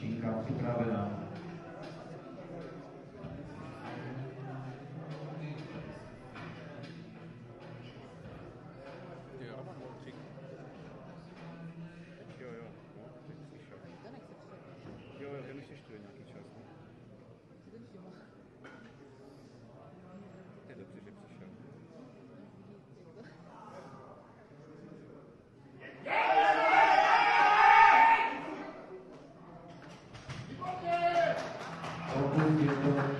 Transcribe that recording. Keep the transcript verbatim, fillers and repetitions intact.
Cinka Cytrawena. Thank you.